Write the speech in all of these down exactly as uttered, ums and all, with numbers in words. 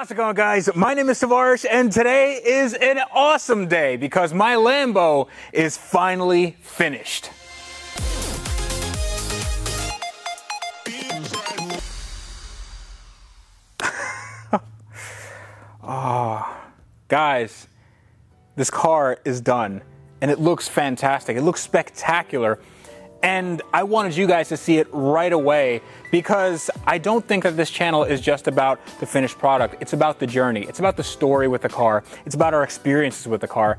How's it going, guys? My name is Tavarish, and today is an awesome day because my Lambo is finally finished. Oh, guys, this car is done, and it looks fantastic. It looks spectacular. And I wanted you guys to see it right away because I don't think that this channel is just about the finished product. It's about the journey. It's about the story with the car. It's about our experiences with the car.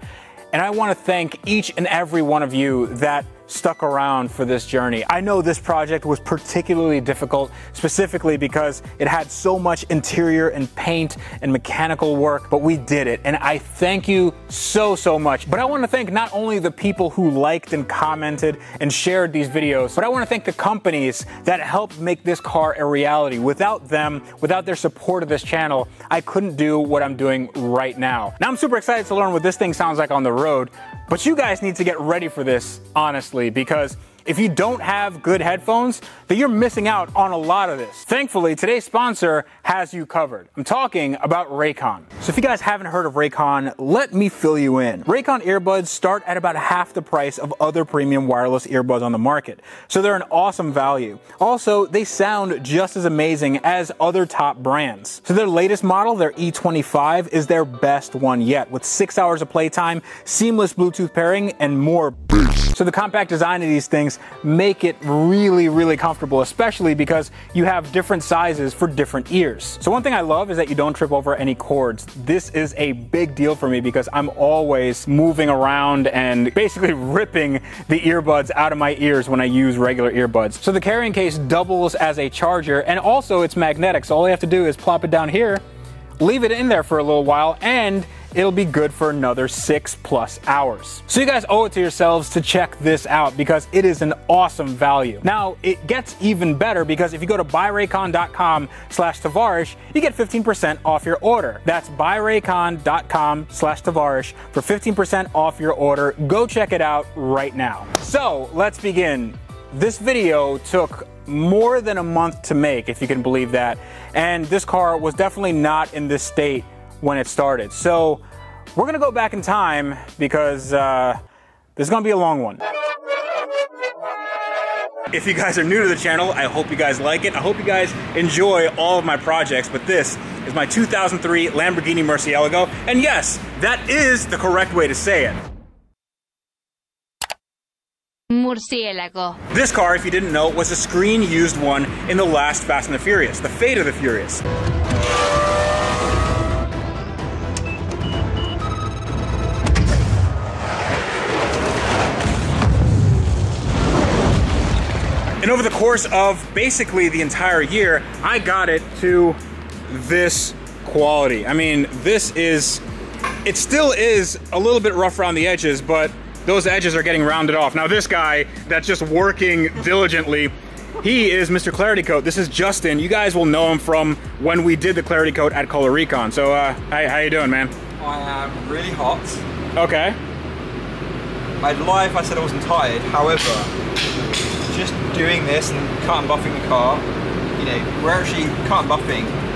And I want to thank each and every one of you that stuck around for this journey. I know this project was particularly difficult, specifically because it had so much interior and paint and mechanical work, but we did it, and I thank you so, so much. But I want to thank not only the people who liked and commented and shared these videos, but I want to thank the companies that helped make this car a reality. Without them, without their support of this channel, I couldn't do what I'm doing right now. Now I'm super excited to learn what this thing sounds like on the road, but you guys need to get ready for this, honestly, because if you don't have good headphones, then you're missing out on a lot of this. Thankfully, today's sponsor has you covered. I'm talking about Raycon. So if you guys haven't heard of Raycon, let me fill you in. Raycon earbuds start at about half the price of other premium wireless earbuds on the market, so they're an awesome value. Also, they sound just as amazing as other top brands. So their latest model, their E twenty-five, is their best one yet, with six hours of playtime, seamless Bluetooth pairing, and more. So the compact design of these things make it really, really comfortable, especially because you have different sizes for different ears. So one thing I love is that you don't trip over any cords. This is a big deal for me because I'm always moving around and basically ripping the earbuds out of my ears when I use regular earbuds. So the carrying case doubles as a charger, and also it's magnetic, so all you have to do is plop it down here, leave it in there for a little while, and it'll be good for another six plus hours. So you guys owe it to yourselves to check this out because it is an awesome value. Now, it gets even better because if you go to buyraycon.com slash Tavarish, you get fifteen percent off your order. That's buyraycon.com slash Tavarish for fifteen percent off your order. Go check it out right now. So let's begin. This video took more than a month to make, if you can believe that. And this car was definitely not in this state when it started. So we're gonna go back in time because uh, this is gonna be a long one. If you guys are new to the channel, I hope you guys like it. I hope you guys enjoy all of my projects, but this is my two thousand three Lamborghini Murcielago. And yes, that is the correct way to say it. Murcielago. This car, if you didn't know, was a screen-used one in the last Fast and the Furious, the Fate of the Furious. And over the course of basically the entire year, I got it to this quality. I mean, this is, it still is a little bit rough around the edges, but those edges are getting rounded off. Now this guy that's just working diligently, he is Mister Clarity Coat. This is Justin. You guys will know him from when we did the Clarity Coat at Color Recon. So uh, hi, how you doing, man? I am really hot. Okay. I'd lie if I said I wasn't tired, however, just doing this and cut and buffing the car, you know, we're actually cut and buffing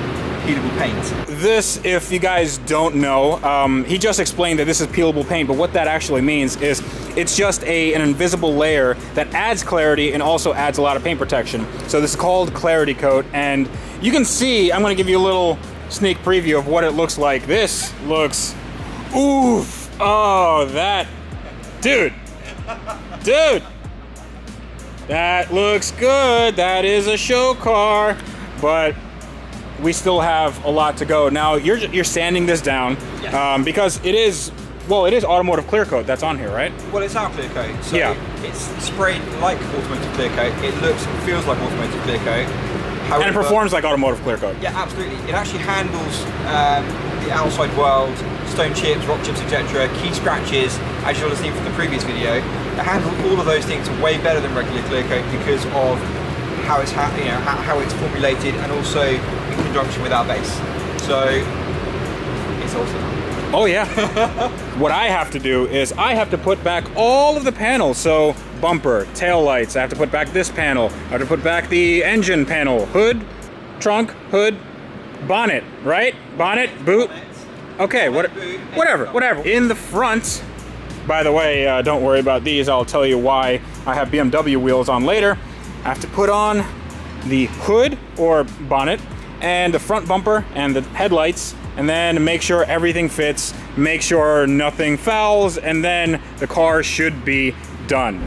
peelable paint. This, if you guys don't know, um, he just explained that this is peelable paint, but what that actually means is it's just a, an invisible layer that adds clarity and also adds a lot of paint protection. So this is called Clarity Coat, and you can see, I'm gonna give you a little sneak preview of what it looks like. This looks, oof, oh, that, dude, dude. That looks good, that is a show car, but we still have a lot to go. Now, you're, you're sanding this down, yes. um, because it is, well, it is automotive clear coat that's on here, right? Well, it's our clear coat, so yeah. It's sprayed like automotive clear coat, it looks and feels like automotive clear coat. However, and it performs like automotive clear coat. Yeah, absolutely. It actually handles um, the outside world, stone chips, rock chips, et cetera, key scratches, as you'll have seen from the previous video. It handles all of those things way better than regular clear coat because of how it's ha you know how, how it's formulated, and also in conjunction with our base. So it's awesome. Oh yeah. What I have to do is I have to put back all of the panels. So bumper, tail lights. I have to put back this panel. I have to put back the engine panel, hood, trunk, hood, bonnet, right? Bonnet, boot. Okay, what, whatever, whatever. In the front, by the way, uh, don't worry about these. I'll tell you why I have B M W wheels on later. I have to put on the hood or bonnet and the front bumper and the headlights, and then make sure everything fits, make sure nothing fouls, and then the car should be done.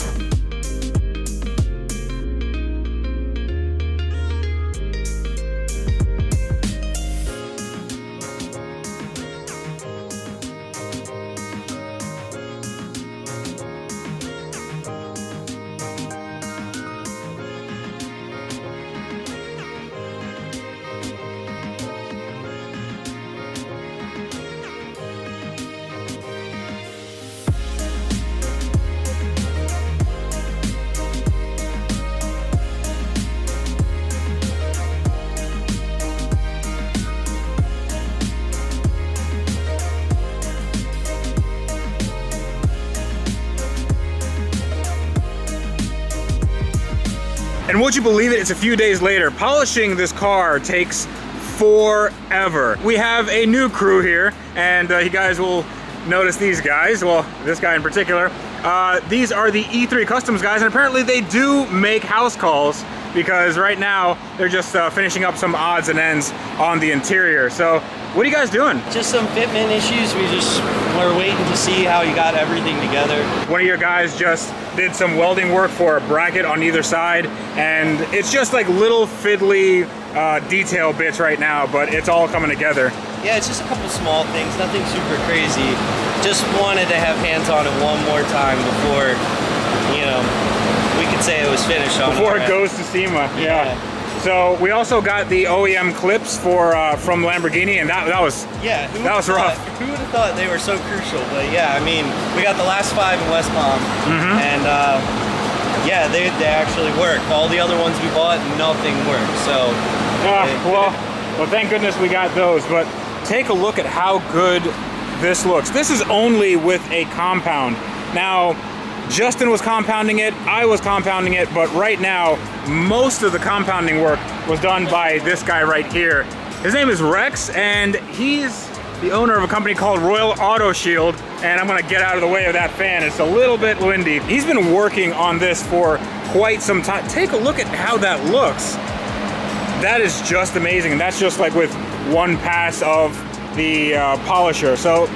And would you believe it, it's a few days later. Polishing this car takes forever. We have a new crew here, and uh, you guys will notice these guys, well, this guy in particular. Uh, these are the E three Customs guys, and apparently they do make house calls because right now they're just uh, finishing up some odds and ends on the interior. So what are you guys doing? Just some fitment issues. We just were waiting to see how you got everything together. One of your guys just did some welding work for a bracket on either side, and it's just like little fiddly uh, detail bits right now, but it's all coming together. Yeah, it's just a couple small things, nothing super crazy. Just wanted to have hands on it one more time before, you know, we could say it was finished on it. Before it goes to SEMA, yeah. yeah. So we also got the O E M clips for uh, from Lamborghini, and that, that was yeah, that was thought, rough. Who would have thought they were so crucial? But yeah, I mean, we got the last five in West Palm, mm-hmm. and uh, yeah, they they actually work. All the other ones we bought, nothing worked. So uh, they, well, well, thank goodness we got those. But take a look at how good this looks. This is only with a compound now. Justin was compounding it, I was compounding it, but right now, most of the compounding work was done by this guy right here. His name is Rex, and he's the owner of a company called Royal Auto Shield, and I'm gonna get out of the way of that fan. It's a little bit windy. He's been working on this for quite some time. Take a look at how that looks. That is just amazing, and that's just like with one pass of the uh, polisher. So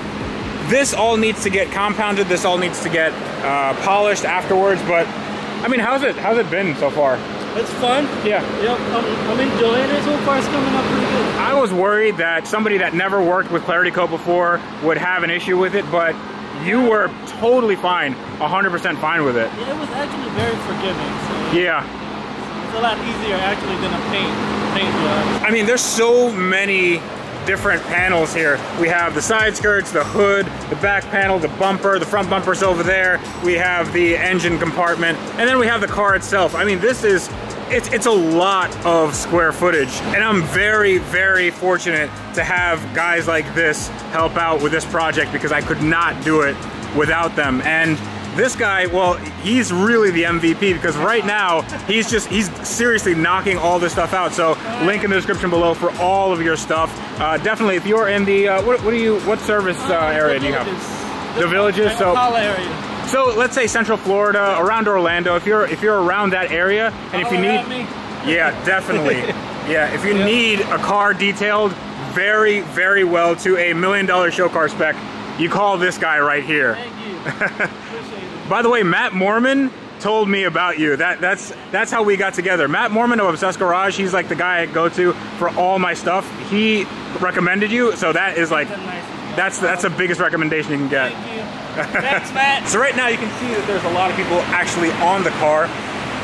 this all needs to get compounded, this all needs to get uh, polished afterwards, but I mean, how's it how's it been so far? It's fun. Yeah. Yep, I'm, I'm enjoying it so far. It's coming up pretty good. I was worried that somebody that never worked with Clarity Coat before would have an issue with it, but you were totally fine, one hundred percent fine with it. Yeah, it was actually very forgiving. So yeah. It's a lot easier actually than a paint, paint job. I mean, there's so many different panels here. We have the side skirts, the hood, the back panel, the bumper, the front bumper's over there. We have the engine compartment, and then we have the car itself. I mean, this is, it's, it's a lot of square footage, and I'm very, very fortunate to have guys like this help out with this project because I could not do it without them. And this guy, well, he's really the M V P because right now, he's just, he's seriously knocking all this stuff out. So link in the description below for all of your stuff. Uh, definitely, if you're in the, uh, what, what do you, what service uh, area do you have? The Villages, so. So let's say Central Florida, around Orlando, if you're if you're around that area, and if you need, yeah, definitely. Yeah, if you need a car detailed very, very well to a million dollar show car spec, you call this guy right here. Thank you. By the way, Matt Moorman told me about you. That that's that's how we got together. Matt Moorman of Obsessed Garage, he's like the guy I go to for all my stuff. He recommended you, so that is like that's that's the biggest recommendation you can get. Thank you. Thanks, Matt. So right now you can see that there's a lot of people actually on the car.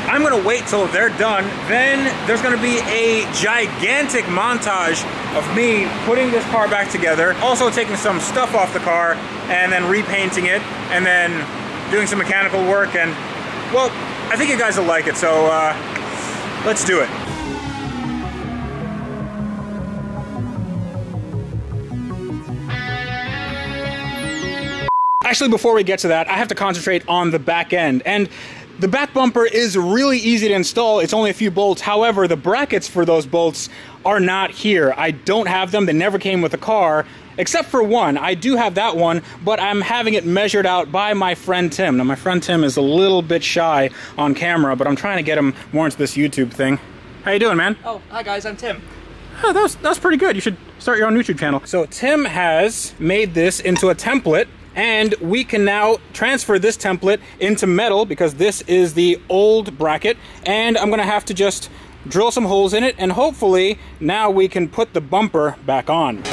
I'm gonna wait till they're done. Then there's gonna be a gigantic montage of me putting this car back together, also taking some stuff off the car and then repainting it, and then doing some mechanical work, and well, I think you guys will like it, so uh, let's do it. Actually, before we get to that, I have to concentrate on the back end, and The back bumper is really easy to install. It's only a few bolts. However, the brackets for those bolts are not here. I don't have them. They never came with the car, except for one. I do have that one, but I'm having it measured out by my friend Tim. Now, my friend Tim is a little bit shy on camera, but I'm trying to get him more into this YouTube thing. How you doing, man? Oh, hi guys, I'm Tim. Oh, that was, that was pretty good. You should start your own YouTube channel. So Tim has made this into a template, and we can now transfer this template into metal because this is the old bracket, and I'm gonna have to just drill some holes in it, and hopefully now we can put the bumper back on.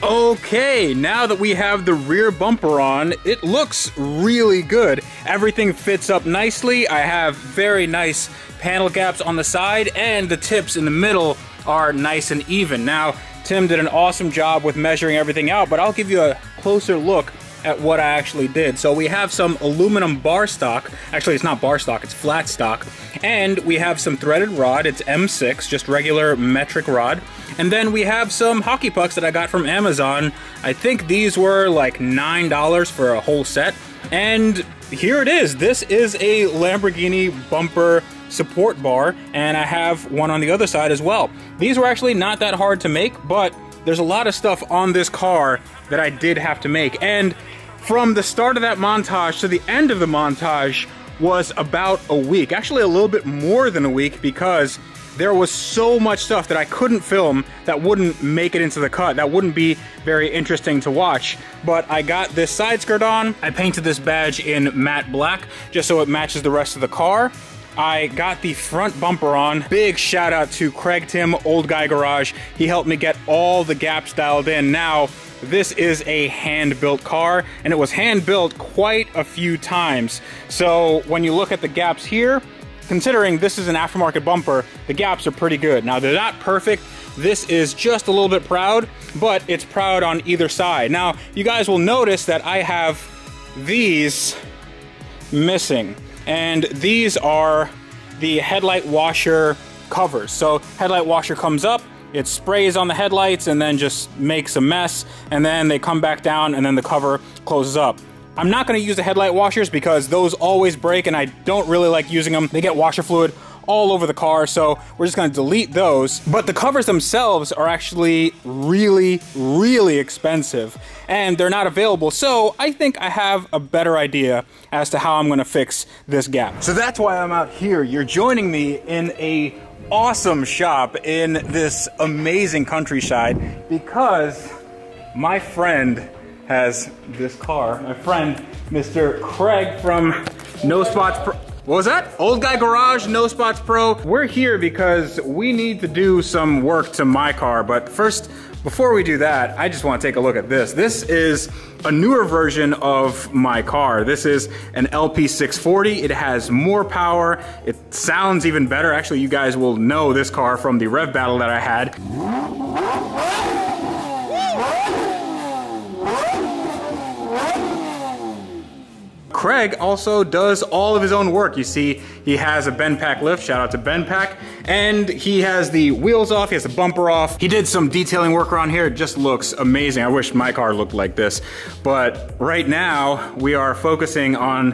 Okay, now that we have the rear bumper on, it looks really good. Everything fits up nicely. I have very nice panel gaps on the side, and the tips in the middle are nice and even. Now, Tim did an awesome job with measuring everything out, but I'll give you a closer look at what I actually did. So we have some aluminum bar stock. Actually, it's not bar stock, it's flat stock. And we have some threaded rod, it's M six, just regular metric rod. And then we have some hockey pucks that I got from Amazon. I think these were like nine dollars for a whole set. And here it is. This is a Lamborghini bumper support bar, and I have one on the other side as well. These were actually not that hard to make, but there's a lot of stuff on this car that I did have to make. And from the start of that montage to the end of the montage was about a week. Actually, a little bit more than a week, because there was so much stuff that I couldn't film that wouldn't make it into the cut, that wouldn't be very interesting to watch. But I got this side skirt on. I painted this badge in matte black just so it matches the rest of the car. I got the front bumper on. Big shout out to Craig Tim, Old Guy Garage. He helped me get all the gaps dialed in. Now, this is a hand-built car, and it was hand-built quite a few times. So when you look at the gaps here, considering this is an aftermarket bumper, the gaps are pretty good. Now, they're not perfect. This is just a little bit proud, but it's proud on either side. Now, you guys will notice that I have these missing. And these are the headlight washer covers. So headlight washer comes up, it sprays on the headlights and then just makes a mess, and then they come back down and then the cover closes up. I'm not gonna use the headlight washers because those always break and I don't really like using them. They get washer fluid all over the car, so we're just gonna delete those. But the covers themselves are actually really, really expensive, and they're not available, so I think I have a better idea as to how I'm gonna fix this gap. So that's why I'm out here. You're joining me in a awesome shop in this amazing countryside because my friend has this car. My friend, Mister Craig from No Spots Pro. What was that? Old Guy Garage, No Spots Pro. We're here because we need to do some work to my car, but first, before we do that, I just want to take a look at this. This is a newer version of my car. This is an L P six forty. It has more power. It sounds even better. Actually, you guys will know this car from the rev battle that I had. Craig also does all of his own work. You see, he has a BendPak lift, shout out to BendPak, and he has the wheels off, he has the bumper off. He did some detailing work around here, it just looks amazing. I wish my car looked like this. But right now, we are focusing on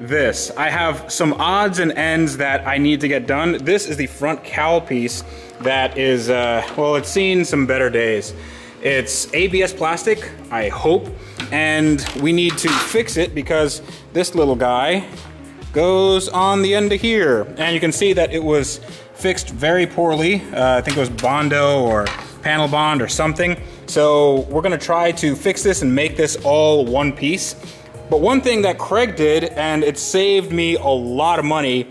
this. I have some odds and ends that I need to get done. This is the front cowl piece that is, uh, well, it's seen some better days. It's A B S plastic, I hope, and we need to fix it because this little guy goes on the end of here. And you can see that it was fixed very poorly. Uh, I think it was Bondo or panel bond or something. So we're gonna try to fix this and make this all one piece. But one thing that Craig did, and it saved me a lot of money,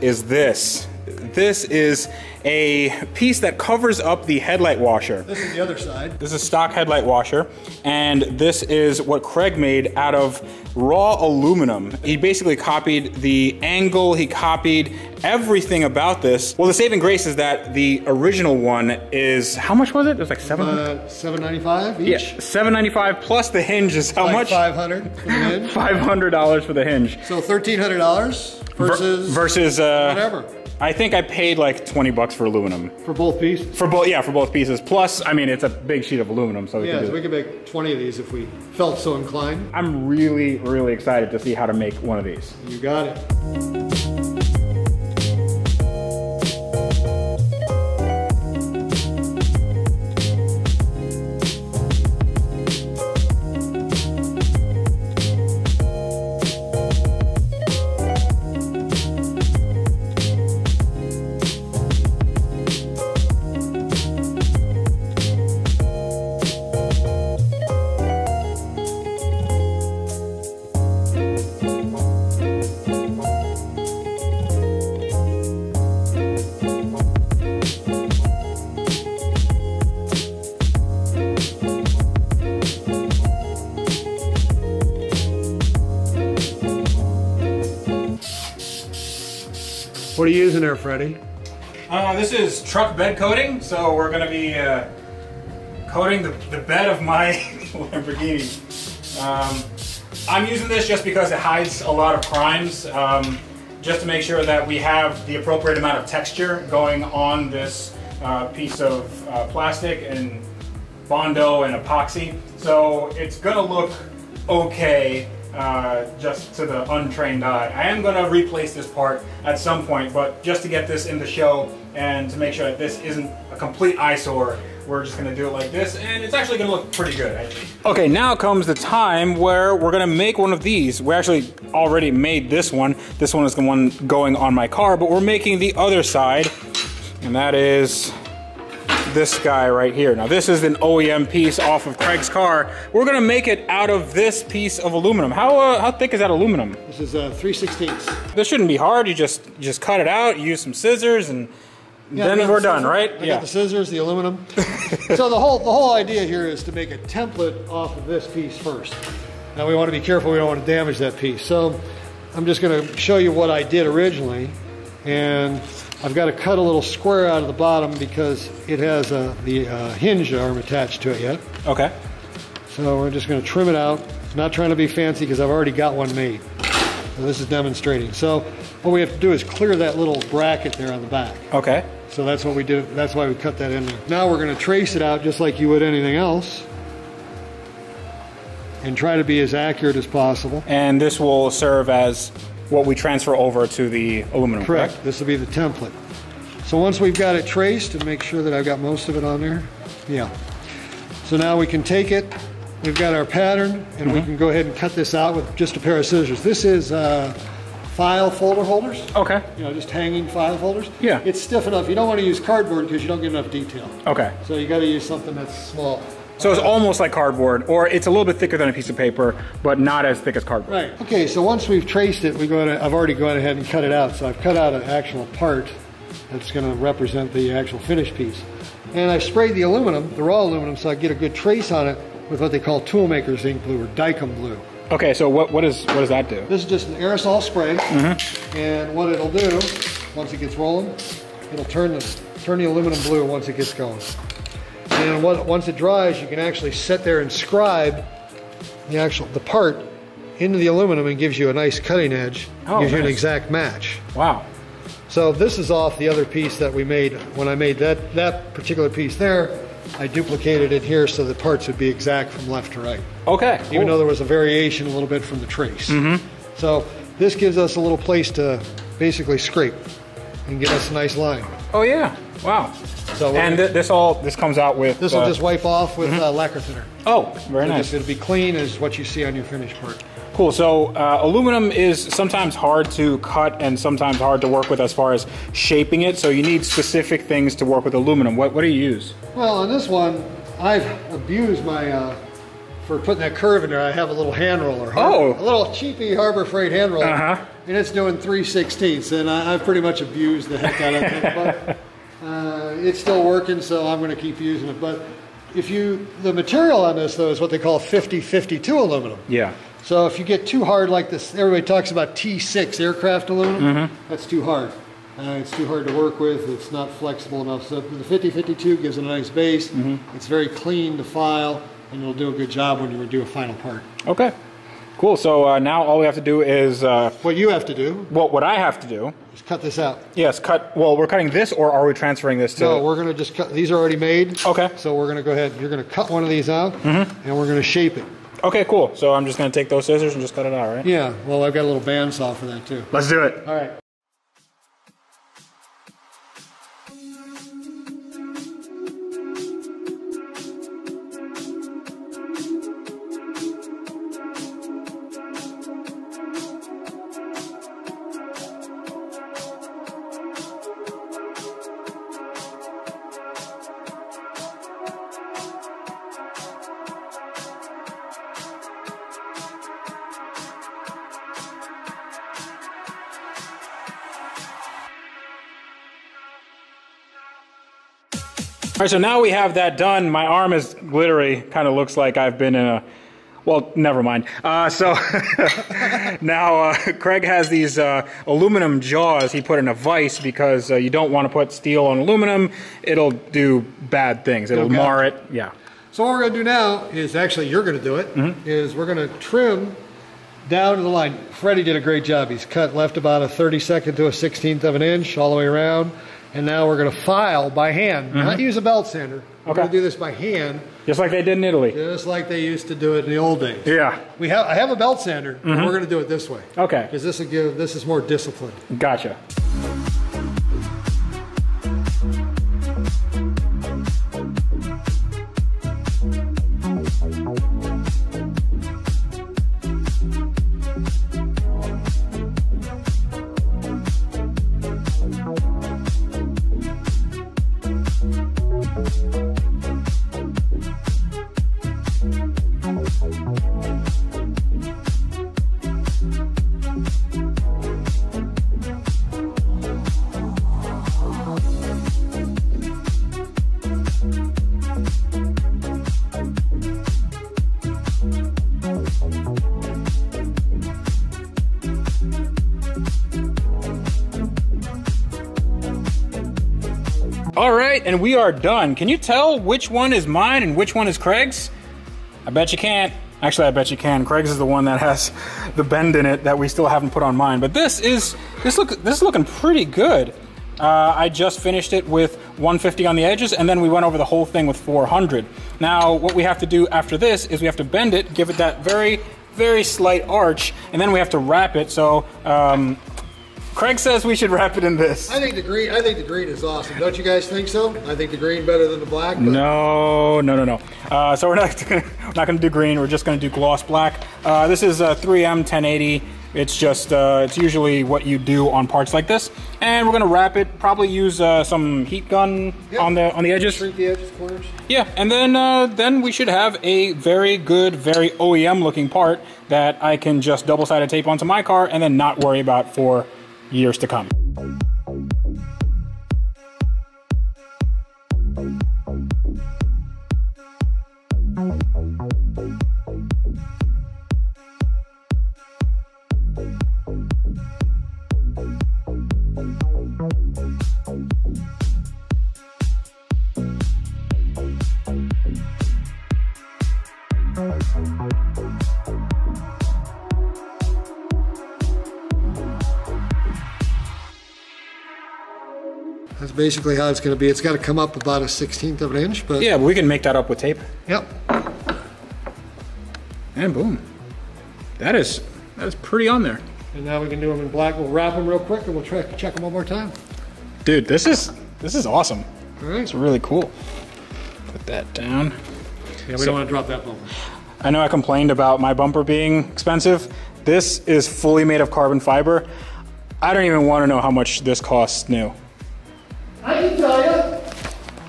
is this. This is a piece that covers up the headlight washer. This is the other side. This is stock headlight washer, and this is what Craig made out of raw aluminum. He basically copied the angle, he copied everything about this. Well, the saving grace is that the original one is, how much was it? It was like seven? Uh, seven ninety-five each? Yeah, seven ninety-five plus the hinge is how like much? five hundred dollars for the hinge. five hundred dollars for the hinge. So thirteen hundred dollars versus, Ver versus uh, whatever. I think I paid like twenty bucks for aluminum. For both pieces? For both, yeah, for both pieces. Plus, I mean, it's a big sheet of aluminum, so we yeah, can do so we could make twenty of these if we felt so inclined. I'm really, really excited to see how to make one of these. You got it. What are you using there, Freddie? Uh, this is truck bed coating, so we're going to be uh, coating the, the bed of my Lamborghini. Um, I'm using this just because it hides a lot of crimes, um, just to make sure that we have the appropriate amount of texture going on this uh, piece of uh, plastic and Bondo and epoxy. So it's going to look okay. Uh, just to the untrained eye. I am going to replace this part at some point, but just to get this in the show and to make sure that this isn't a complete eyesore, we're just going to do it like this, and it's actually going to look pretty good, I think. Okay, now comes the time where we're going to make one of these. We actually already made this one. This one is the one going on my car, but we're making the other side, and that is this guy right here. Now this is an O E M piece off of Craig's car. We're gonna make it out of this piece of aluminum. How uh, how thick is that aluminum? This is uh, three sixteenths. This shouldn't be hard. You just you just cut it out. You use some scissors, and yeah, then we're the done, right? I yeah. Got the scissors, the aluminum. So the whole the whole idea here is to make a template off of this piece first. Now we want to be careful. We don't want to damage that piece. So I'm just gonna show you what I did originally, and I've got to cut a little square out of the bottom because it has uh, the uh, hinge arm attached to it yet. Okay. So we're just going to trim it out. Not trying to be fancy because I've already got one made. So this is demonstrating. So what we have to do is clear that little bracket there on the back. Okay. So that's what we did. That's why we cut that in there. Now we're going to trace it out just like you would anything else, and try to be as accurate as possible. And this will serve as what we transfer over to the aluminum. Correct. correct? This will be the template. So once we've got it traced, and make sure that I've got most of it on there. Yeah. So now we can take it. We've got our pattern, and mm-hmm. we can go ahead and cut this out with just a pair of scissors. This is uh, file folder holders. Okay. You know, just hanging file folders. Yeah. It's stiff enough. You don't want to use cardboard because you don't get enough detail. Okay. So you got to use something that's small. So it's almost like cardboard, or it's a little bit thicker than a piece of paper, but not as thick as cardboard. Right. Okay, so once we've traced it, we go to, I've already gone ahead and cut it out. So I've cut out an actual part that's gonna represent the actual finished piece. And I sprayed the aluminum, the raw aluminum, so I get a good trace on it with what they call toolmaker's ink blue or Dicom blue. Okay, so what, what, is, what does that do? This is just an aerosol spray, mm-hmm. and what it'll do, once it gets rolling, it'll turn the, turn the aluminum blue once it gets going. And what, once it dries, you can actually sit there and scribe the actual the part into the aluminum, and gives you a nice cutting edge. Oh, gives nice. you an exact match. Wow. So this is off the other piece that we made. When I made that, that particular piece there, I duplicated it here so the parts would be exact from left to right. Okay. Even cool. though there was a variation a little bit from the trace. Mm-hmm. So this gives us a little place to basically scrape and give us a nice line. Oh yeah, wow. So and th this all this comes out with this will uh, just wipe off with mm-hmm. uh, lacquer thinner. Oh, very so nice. Just, it'll be clean as what you see on your finished part. Cool. So uh, aluminum is sometimes hard to cut and sometimes hard to work with as far as shaping it. So you need specific things to work with aluminum. What what do you use? Well, on this one, I've abused my uh, for putting that curve in there. I have a little hand roller. Harbor, oh, a little cheapy Harbor Freight hand roller, uh-huh. and it's doing three sixteenths, and I, I've pretty much abused the heck out of it. But, Uh, it's still working, so I'm going to keep using it. But if you, the material on this though is what they call fifty fifty-two aluminum. Yeah. So if you get too hard like this, everybody talks about T six aircraft aluminum. Mm-hmm. That's too hard. Uh, it's too hard to work with. It's not flexible enough. So the fifty fifty-two gives it a nice base. Mm-hmm. It's very clean to file, and it'll do a good job when you do a final part. Okay. Cool, so uh, now all we have to do is... Uh, what you have to do. Well, what I have to do. Is cut this out. Yes, cut, well, we're cutting this, or are we transferring this to... No, we're gonna just cut, these are already made. Okay. So we're gonna go ahead, you're gonna cut one of these out, mm-hmm. and we're gonna shape it. Okay, cool. So I'm just gonna take those scissors and just cut it out, right? Yeah, well, I've got a little bandsaw for that too. Let's do it. All right. All right, so now we have that done. My arm is glittery. Kind of looks like I've been in a, well, never mind. Uh, so now uh, Craig has these uh, aluminum jaws he put in a vise because uh, you don't want to put steel on aluminum. It'll do bad things. It'll okay. mar it, yeah. So what we're gonna do now is, actually you're gonna do it, mm-hmm. is we're gonna trim down to the line. Freddie did a great job. He's cut left about a thirty-second to a sixteenth of an inch all the way around. And now we're going to file by hand, mm-hmm. not use a belt sander. We're okay. going to do this by hand. Just like they did in Italy. Just like they used to do it in the old days. Yeah. We have, I have a belt sander, mm-hmm. but we're going to do it this way. Okay. Because this will give, this is more disciplined. Gotcha. All right, and we are done. Can you tell which one is mine and which one is Craig's? I bet you can't. Actually, I bet you can. Craig's is the one that has the bend in it that we still haven't put on mine. But this is, this look, this is looking pretty good. Uh, I just finished it with one fifty on the edges, and then we went over the whole thing with four hundred. Now, what we have to do after this is we have to bend it, give it that very, very slight arch, and then we have to wrap it, so, um, Craig says we should wrap it in this. I think the green. I think the green is awesome. Don't you guys think so? I think the green better than the black. But... No, no, no, no. Uh, so we're not gonna, we're not going to do green. We're just going to do gloss black. Uh, this is a three M ten eighty It's just, uh, it's usually what you do on parts like this. And we're gonna wrap it, probably use uh, some heat gun yep. on the on the edges. Shrink the edges, corners. Yeah, and then uh, then we should have a very good, very O E M looking part that I can just double-sided tape onto my car and then not worry about for years to come. That's basically how it's going to be. It's got to come up about a sixteenth of an inch, but yeah, we can make that up with tape. Yep. And boom. That is that is pretty on there. And now we can do them in black. We'll wrap them real quick, and we'll try to check them one more time. Dude, this is this is awesome. All right, it's really cool. Put that down. Yeah, we so, don't want to drop that bumper. I know I complained about my bumper being expensive. This is fully made of carbon fiber. I don't even want to know how much this costs new. I can tell you.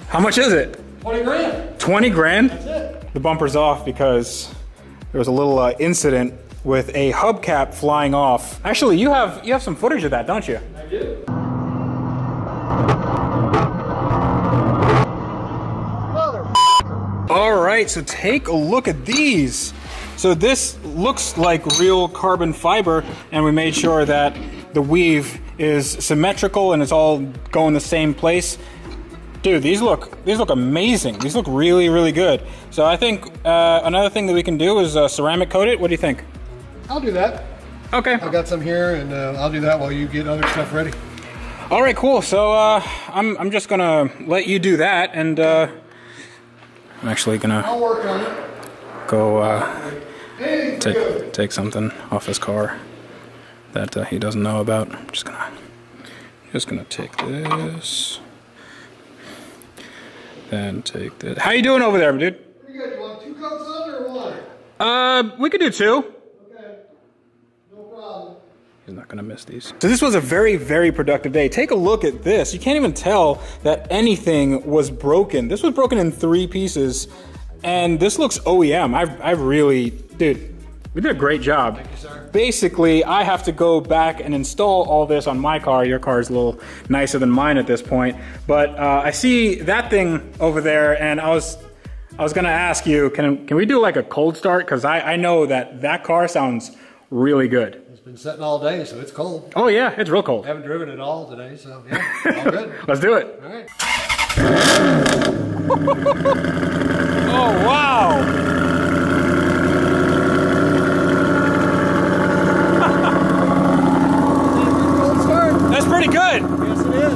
How much is it? twenty grand. twenty grand? That's it. The bumper's off because there was a little uh, incident with a hubcap flying off. Actually, you have you have some footage of that, don't you? I do. Motherfucker. All right, so take a look at these. So this looks like real carbon fiber, and we made sure that the weave is symmetrical and it's all going the same place. Dude, these look these look amazing. These look really, really good. So I think uh, another thing that we can do is uh, ceramic coat it. What do you think? I'll do that. Okay. I've got some here, and uh, I'll do that while you get other stuff ready. All right, cool. So uh, I'm I'm just gonna let you do that, and uh, I'm actually gonna I'll work on it. Go uh, take take something off his car that uh, he doesn't know about. I'm just gonna, just gonna take this, and take this. How you doing over there, dude? Pretty good. You want two cups under or one? Uh, we could do two. Okay, no problem. He's not gonna miss these. So this was a very, very productive day. Take a look at this. You can't even tell that anything was broken. This was broken in three pieces, and this looks O E M. I've, I've really, dude. We did a great job. Thank you, sir. Basically, I have to go back and install all this on my car. Your car is a little nicer than mine at this point. But uh, I see that thing over there, and I was I was gonna ask you, can can we do like a cold start? Because I, I know that that car sounds really good. It's been sitting all day, so it's cold. Oh yeah, it's real cold. I haven't driven it all today, so yeah, all good. Let's do it. All right. Oh wow. That's pretty good. Yes, it is.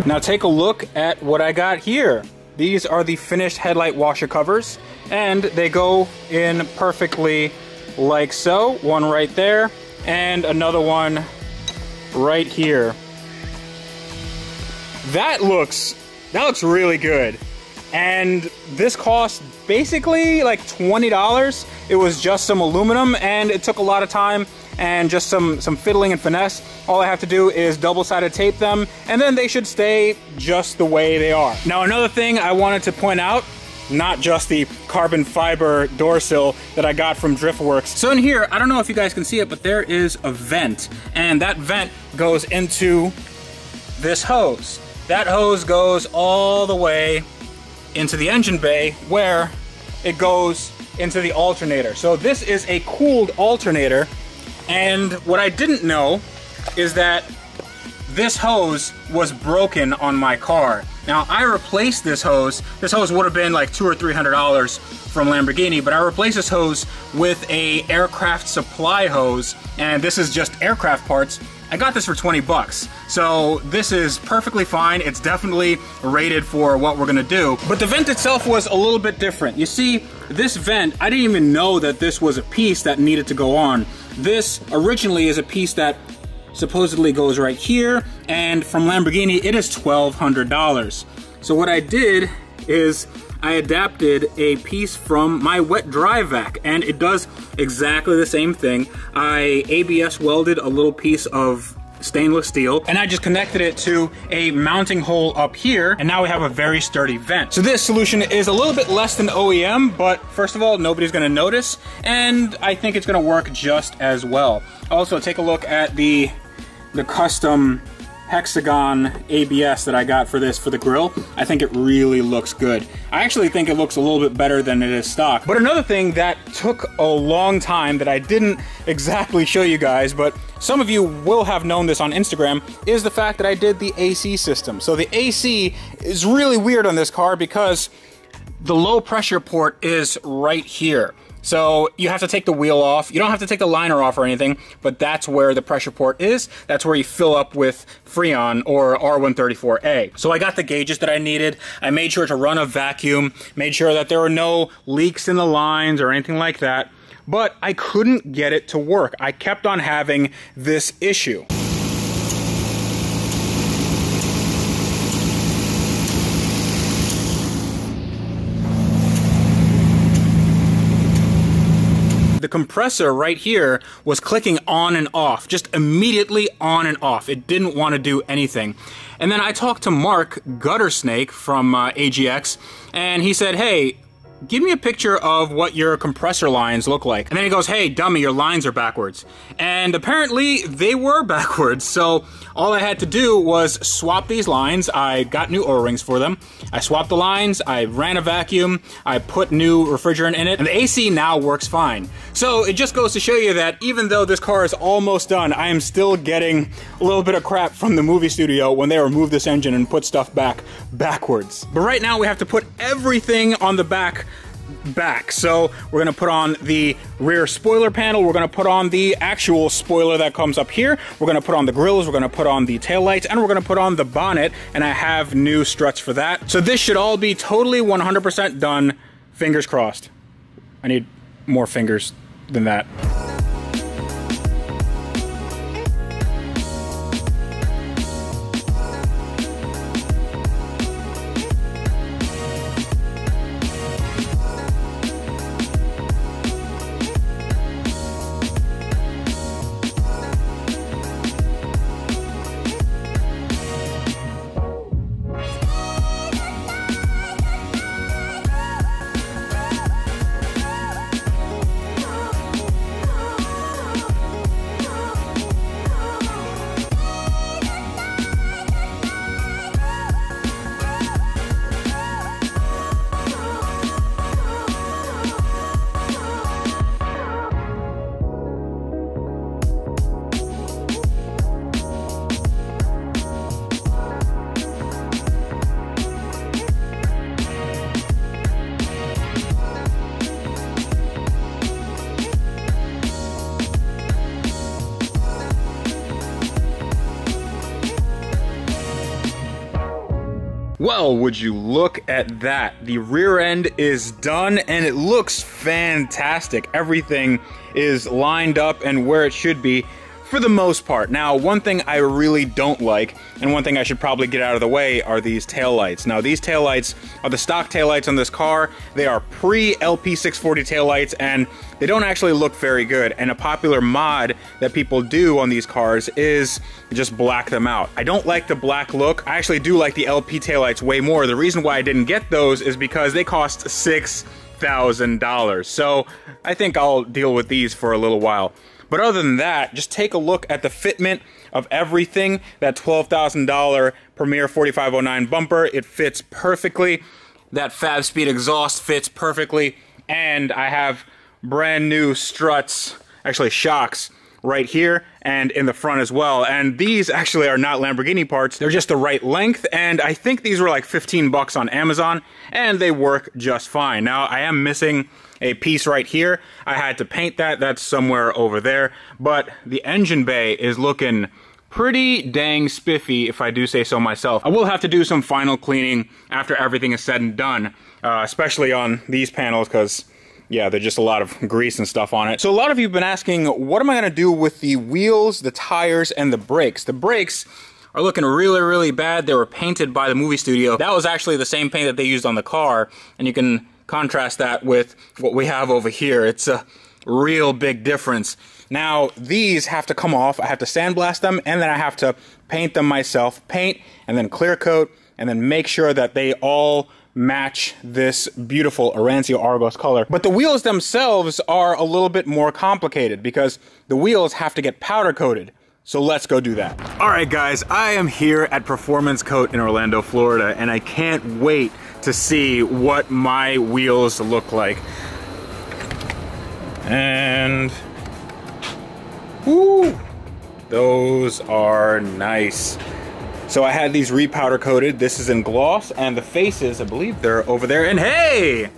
It now take a look at what I got here. These are the finished headlight washer covers, and they go in perfectly like so. One right there, and another one right here. That looks, that looks really good. And this cost basically like twenty dollars. It was just some aluminum, and it took a lot of time and just some, some fiddling and finesse. All I have to do is double-sided tape them, and then they should stay just the way they are. Now, another thing I wanted to point out, not just the carbon fiber door sill that I got from Driftworks. So in here, I don't know if you guys can see it, but there is a vent, and that vent goes into this hose. That hose goes all the way into the engine bay, where it goes into the alternator. So this is a cooled alternator, and what I didn't know is that this hose was broken on my car. Now, I replaced this hose. This hose would have been like two or three hundred dollars from Lamborghini, but I replaced this hose with a aircraft supply hose, and this is just aircraft parts. I got this for twenty bucks, so this is perfectly fine. It's definitely rated for what we're gonna do. But the vent itself was a little bit different. You see, this vent, I didn't even know that this was a piece that needed to go on. This originally is a piece that supposedly goes right here, and from Lamborghini, it is twelve hundred dollars. So what I did is I adapted a piece from my wet dry vac, and it does exactly the same thing. I A B S welded a little piece of stainless steel, and I just connected it to a mounting hole up here, and now we have a very sturdy vent. So this solution is a little bit less than O E M, but first of all, nobody's gonna notice, and I think it's gonna work just as well. Also, take a look at the, the custom hexagon A B S that I got for this for the grill. I think it really looks good. I actually think it looks a little bit better than it is stock. But another thing that took a long time that I didn't exactly show you guys, but some of you will have known this on Instagram, is the fact that I did the A C system. So the A C is really weird on this car because the low pressure port is right here. So you have to take the wheel off. You don't have to take the liner off or anything, but that's where the pressure port is. That's where you fill up with Freon or R one thirty-four A. So I got the gauges that I needed. I made sure to run a vacuum, made sure that there were no leaks in the lines or anything like that, but I couldn't get it to work. I kept on having this issue. The compressor right here was clicking on and off, just immediately on and off. It didn't want to do anything. And then I talked to Mark Guttersnake from uh, A G X, and he said, hey, give me a picture of what your compressor lines look like. And then he goes, hey, dummy, your lines are backwards. And apparently they were backwards. So all I had to do was swap these lines. I got new O-rings for them. I swapped the lines, I ran a vacuum, I put new refrigerant in it, and the A C now works fine. So it just goes to show you that even though this car is almost done, I am still getting a little bit of crap from the movie studio when they remove this engine and put stuff back backwards. But right now we have to put everything on the back back. So we're gonna put on the rear spoiler panel, we're gonna put on the actual spoiler that comes up here, we're gonna put on the grills, we're gonna put on the taillights, and we're gonna put on the bonnet, and I have new struts for that. So this should all be totally one hundred percent done, fingers crossed. I need more fingers than that. Well, would you look at that? The rear end is done and it looks fantastic. Everything is lined up and where it should be for the most part. Now, one thing I really don't like, and one thing I should probably get out of the way, are these taillights. Now, these taillights are the stock taillights on this car. They are pre-L P six forty taillights, and they don't actually look very good, and a popular mod that people do on these cars is just black them out. I don't like the black look. I actually do like the L P taillights way more. The reason why I didn't get those is because they cost six thousand dollars. So I think I'll deal with these for a little while. But other than that, just take a look at the fitment of everything. That twelve thousand dollar Premier forty-five oh nine bumper, it fits perfectly. That Fab Speed exhaust fits perfectly, and I have brand new struts, actually shocks, right here and in the front as well. And these actually are not Lamborghini parts, they're just the right length, and I think these were like fifteen bucks on Amazon, and they work just fine. Now, I am missing a piece right here. I had to paint that, that's somewhere over there, but the engine bay is looking pretty dang spiffy, if I do say so myself. I will have to do some final cleaning after everything is said and done, uh, especially on these panels, because yeah, there's just a lot of grease and stuff on it. So a lot of you have been asking, what am I gonna do with the wheels, the tires, and the brakes? The brakes are looking really, really bad. They were painted by the movie studio. That was actually the same paint that they used on the car, and you can contrast that with what we have over here. It's a real big difference. Now, these have to come off. I have to sandblast them, and then I have to paint them myself. Paint, and then clear coat, and then make sure that they all match this beautiful Arancio Argos color. But the wheels themselves are a little bit more complicated because the wheels have to get powder coated. So let's go do that. All right guys, I am here at Performance Kote in Orlando, Florida, and I can't wait to see what my wheels look like. And, woo, those are nice. So I had these repowder coated. This is in gloss, and the faces, I believe they're over there. And hey,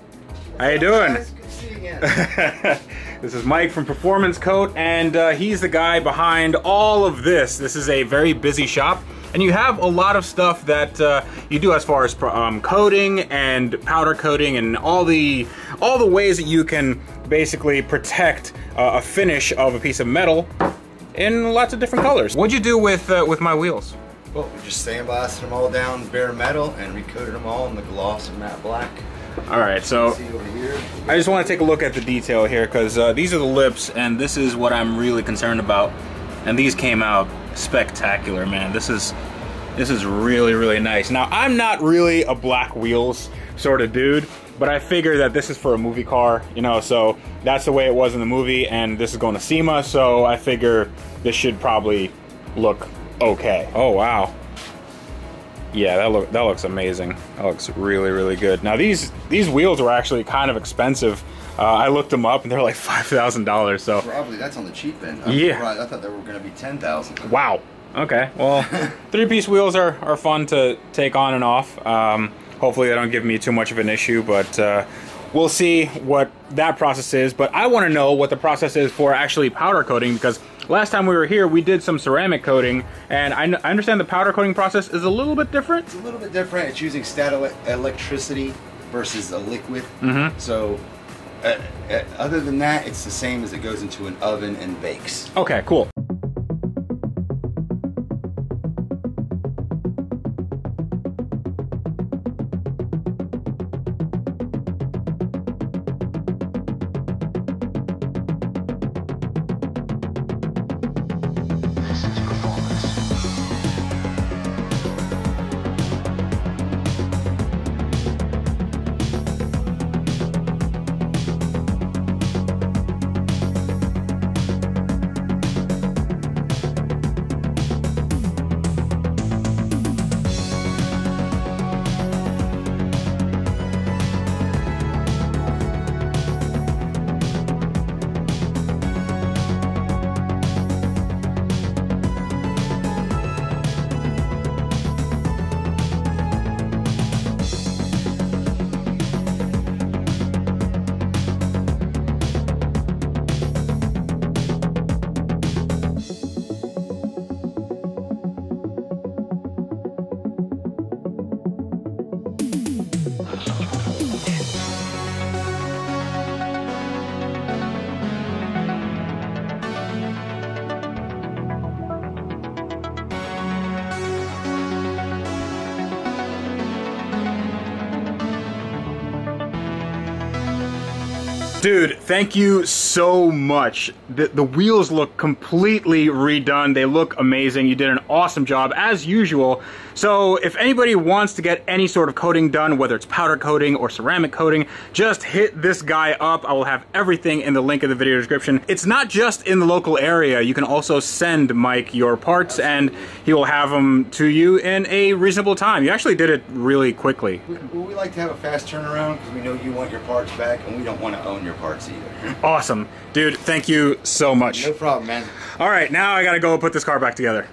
how you doing? Nice to see you again. This is Mike from Performance Kote, and uh, he's the guy behind all of this. This is a very busy shop, and you have a lot of stuff that uh, you do as far as um, coating and powder coating, and all the all the ways that you can basically protect uh, a finish of a piece of metal in lots of different colors. What'd you do with uh, with my wheels? Well, we just sandblasted them all down bare metal and recoated them all in the gloss and matte black. All right, so see over here. I just want to take a look at the detail here because uh, these are the lips, and this is what I'm really concerned about. And these came out spectacular, man. This is this is really, really nice. Now, I'm not really a black wheels sort of dude, but I figure that this is for a movie car, you know, so that's the way it was in the movie, and this is going to SEMA, so I figure this should probably look okay. Oh wow. Yeah, that look that looks amazing. That looks really, really good. Now these these wheels were actually kind of expensive. Uh, I looked them up and they're like five thousand dollars. So probably that's on the cheap end. I'm yeah. Surprised. I thought they were going to be ten thousand. Wow. Okay. Well, three-piece wheels are are fun to take on and off. Um, hopefully they don't give me too much of an issue, but uh, we'll see what that process is. But I want to know what the process is for actually powder coating, because last time we were here, we did some ceramic coating, and I, I understand the powder coating process is a little bit different? It's a little bit different. It's using static electricity versus a liquid. Mm-hmm. So, uh, uh, other than that, it's the same as it goes into an oven and bakes. Okay, cool. Dude, thank you so much. The, the wheels look completely redone. They look amazing. You did an awesome job, as usual. So if anybody wants to get any sort of coating done, whether it's powder coating or ceramic coating, just hit this guy up. I will have everything in the link in the video description. It's not just in the local area. You can also send Mike your parts, and he will have them to you in a reasonable time. You actually did it really quickly. We, we like to have a fast turnaround because we know you want your parts back, and we don't want to own your Your parts either. Awesome. Dude, thank you so much. No problem, man. All right, now I gotta go put this car back together.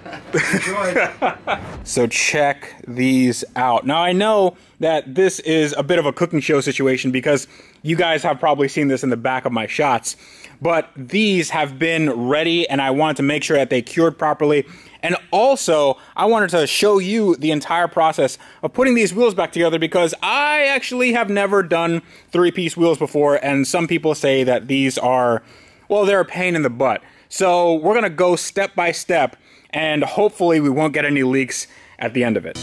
So check these out. Now I know that this is a bit of a cooking show situation because you guys have probably seen this in the back of my shots, but these have been ready and I wanted to make sure that they cured properly. And also, I wanted to show you the entire process of putting these wheels back together because I actually have never done three-piece wheels before, and some people say that these are, well, they're a pain in the butt. So we're gonna go step by step and hopefully we won't get any leaks at the end of it.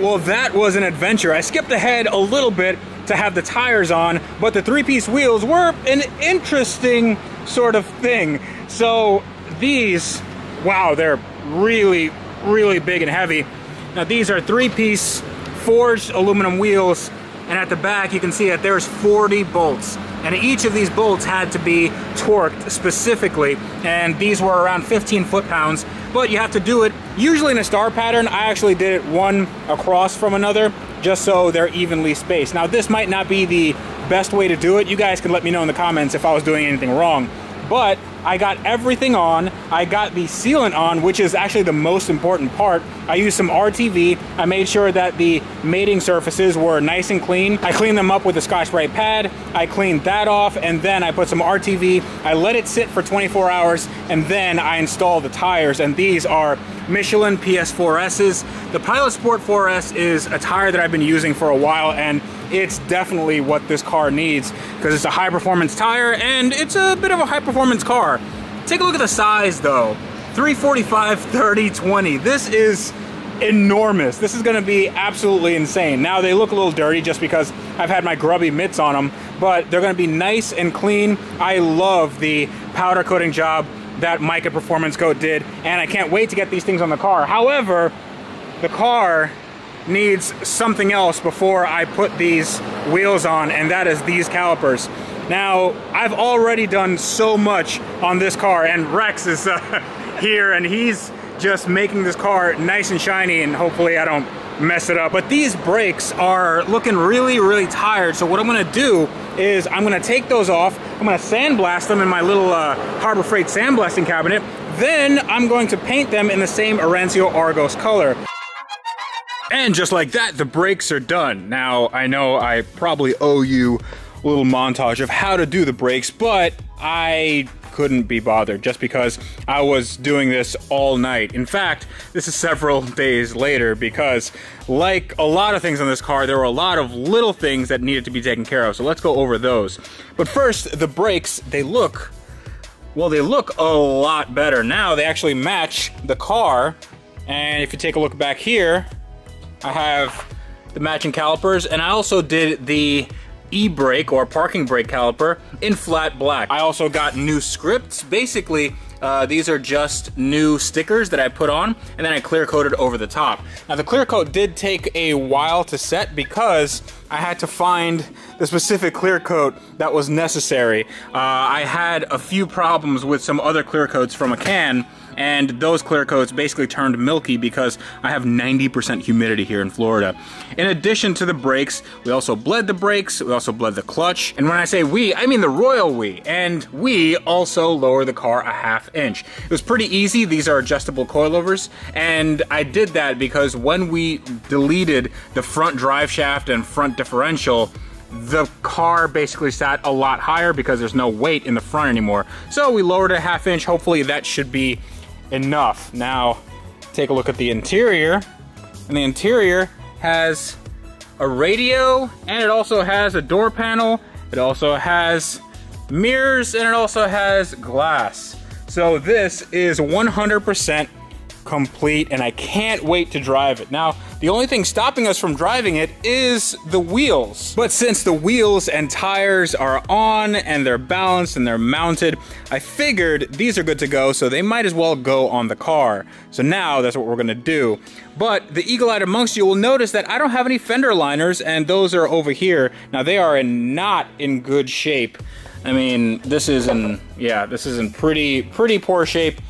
Well, that was an adventure. I skipped ahead a little bit to have the tires on, but the three-piece wheels were an interesting sort of thing. So these, wow, they're really, really big and heavy. Now these are three-piece forged aluminum wheels, and at the back you can see that there's forty bolts. And each of these bolts had to be torqued specifically, and these were around fifteen foot-pounds, but you have to do it usually in a star pattern. I actually did it one across from another just so they're evenly spaced. Now this might not be the best way to do it. You guys can let me know in the comments if I was doing anything wrong, but I got everything on. I got the sealant on, which is actually the most important part. I used some R T V. I made sure that the mating surfaces were nice and clean. I cleaned them up with a Scotch-Brite pad. I cleaned that off, and then I put some R T V. I let it sit for twenty-four hours, and then I installed the tires, and these are Michelin P S four S's. The Pilot Sport four S is a tire that I've been using for a while, and it's definitely what this car needs because it's a high-performance tire, and it's a bit of a high-performance car. Take a look at the size, though. three forty-five, thirty, twenty. This is enormous. This is gonna be absolutely insane. Now, they look a little dirty just because I've had my grubby mitts on them, but they're gonna be nice and clean. I love the powder coating job that Mica Performance Kote did, and I can't wait to get these things on the car. However, the car needs something else before I put these wheels on, and that is these calipers. Now, I've already done so much on this car, and Rex is uh, here, and he's just making this car nice and shiny, and hopefully I don't mess it up. But these brakes are looking really, really tired, so what I'm gonna do is I'm gonna take those off, I'm gonna sandblast them in my little uh, Harbor Freight sandblasting cabinet, then I'm going to paint them in the same Arancio Argos color. And just like that, the brakes are done. Now, I know I probably owe you a little montage of how to do the brakes, but I couldn't be bothered just because I was doing this all night. In fact, this is several days later because, like a lot of things on this car, there were a lot of little things that needed to be taken care of, so let's go over those. But first, the brakes, they look, well, they look a lot better. Now, they actually match the car, and if you take a look back here, I have the matching calipers, and I also did the e-brake or parking brake caliper in flat black. I also got new scripts. Basically, uh, these are just new stickers that I put on, and then I clear coated over the top. Now, the clear coat did take a while to set because I had to find the specific clear coat that was necessary. Uh, I had a few problems with some other clear coats from a can, and those clear coats basically turned milky because I have ninety percent humidity here in Florida. In addition to the brakes, we also bled the brakes, we also bled the clutch, and when I say we, I mean the royal we, and we also lower the car a half inch. It was pretty easy. These are adjustable coilovers, and I did that because when we deleted the front drive shaft and front differential, the car basically sat a lot higher because there's no weight in the front anymore. So we lowered a half inch. Hopefully that should be enough. Now, take a look at the interior, and the interior has a radio, and it also has a door panel, it also has mirrors, and it also has glass. So this is one hundred percent complete, and I can't wait to drive it. Now, The only thing stopping us from driving it is the wheels. But since the wheels and tires are on and they're balanced and they're mounted, I figured these are good to go, so they might as well go on the car. So now that's what we're gonna do. But the eagle-eyed amongst you will notice that I don't have any fender liners, and those are over here. Now they are in not in good shape. I mean, this is in, yeah, this is in pretty, pretty poor shape.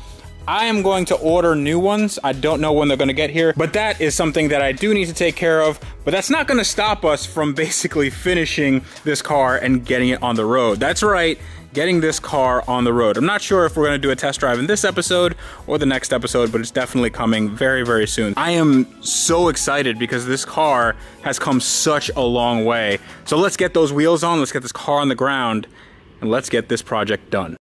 I am going to order new ones. I don't know when they're gonna get here, but that is something that I do need to take care of, but that's not gonna stop us from basically finishing this car and getting it on the road. That's right, getting this car on the road. I'm not sure if we're gonna do a test drive in this episode or the next episode, but it's definitely coming very, very soon. I am so excited because this car has come such a long way. So let's get those wheels on, let's get this car on the ground, and let's get this project done.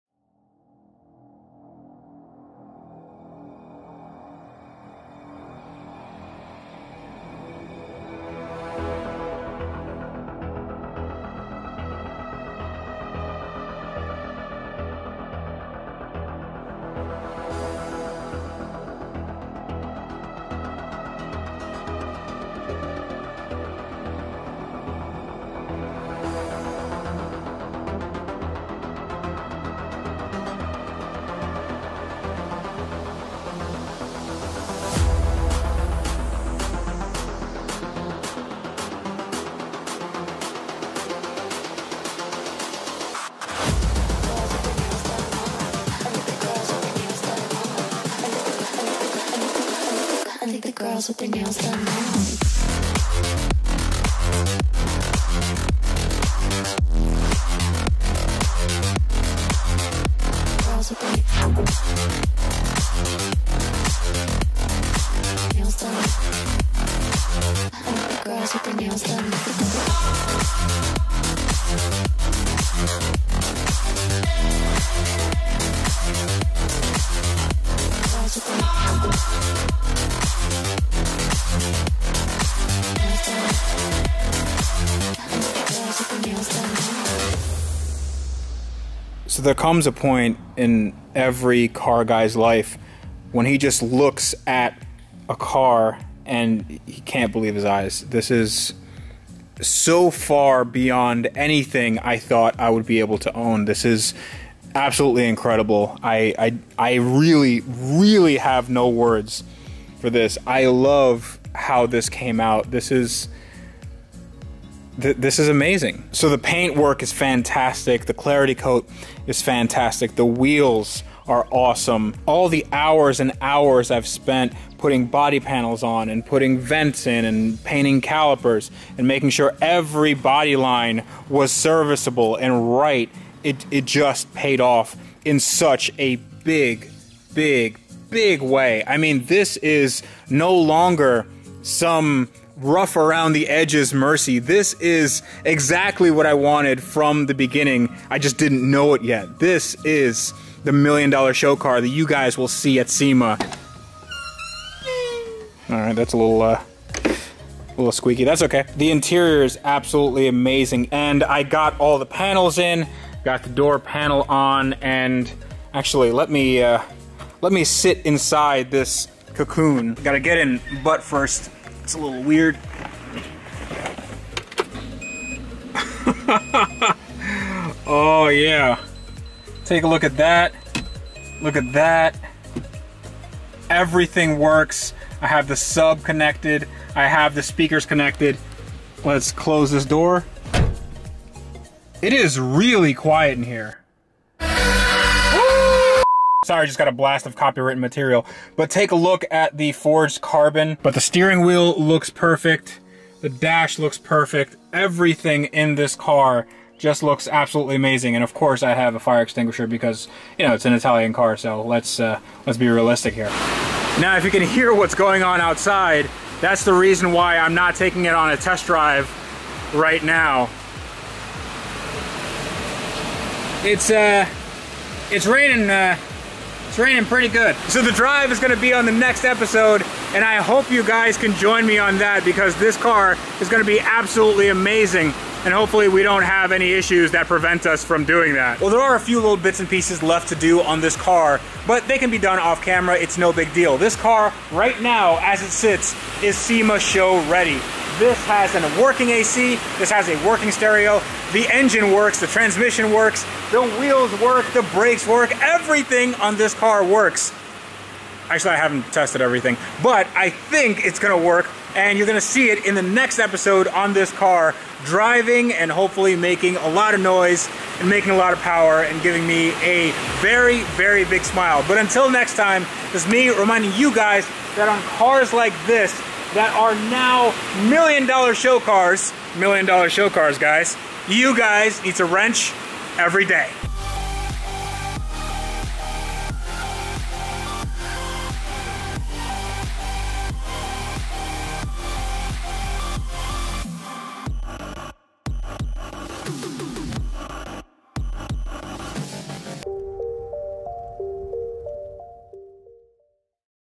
With their nails done now. So there comes a point in every car guy's life when he just looks at a car and he can't believe his eyes. This is so far beyond anything I thought I would be able to own. This is absolutely incredible. I, I, I really, really have no words for this. I love how this came out. This is... This is amazing. So the paint work is fantastic. The Clarity Coat is fantastic. The wheels are awesome. All the hours and hours I've spent putting body panels on and putting vents in and painting calipers and making sure every body line was serviceable and right, it, it just paid off in such a big, big, big way. I mean, this is no longer some rough around the edges Mercy. This is exactly what I wanted from the beginning. I just didn't know it yet. This is the million dollar show car that you guys will see at SEMA. All right, that's a little, uh, a little squeaky. That's okay. The interior is absolutely amazing. And I got all the panels in, got the door panel on, and actually let me, uh, let me sit inside this cocoon. Gotta get in butt first. It's a little weird. Oh yeah. Take a look at that. Look at that. Everything works. I have the sub connected. I have the speakers connected. Let's close this door. It is really quiet in here. Sorry, just got a blast of copywritten material. But take a look at the forged carbon. But the steering wheel looks perfect. The dash looks perfect. Everything in this car just looks absolutely amazing. And of course, I have a fire extinguisher because, you know, it's an Italian car, so let's, uh, let's be realistic here. Now, if you can hear what's going on outside, that's the reason why I'm not taking it on a test drive right now. It's, uh, it's raining, uh, It's raining pretty good. So the drive is going to be on the next episode. and I hope you guys can join me on that, because this car is going to be absolutely amazing, and hopefully we don't have any issues that prevent us from doing that. Well, there are a few little bits and pieces left to do on this car, but they can be done off camera. It's no big deal. This car right now, as it sits, is SEMA show ready. This has a working A C, this has a working stereo, the engine works, the transmission works, the wheels work, the brakes work, everything on this car works. Actually, I haven't tested everything, but I think it's gonna work, and you're gonna see it in the next episode on this car, driving and hopefully making a lot of noise and making a lot of power and giving me a very, very big smile. But until next time, this is me reminding you guys that on cars like this, that are now million dollar show cars, million dollar show cars, guys, you guys need to wrench every day.